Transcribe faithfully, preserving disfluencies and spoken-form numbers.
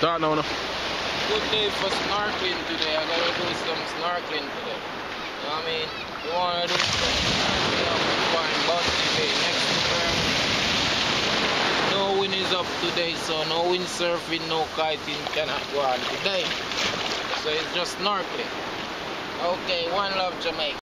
Start now, no? Good day for snorkeling today. I gotta do some snorkeling today. You know what I mean? You wanna do some snorkeling up and find Bossy Bay next to her. No wind is up today, so no windsurfing, no kiting cannot go on today. So it's just snorkeling. Okay, one love, Jamaica.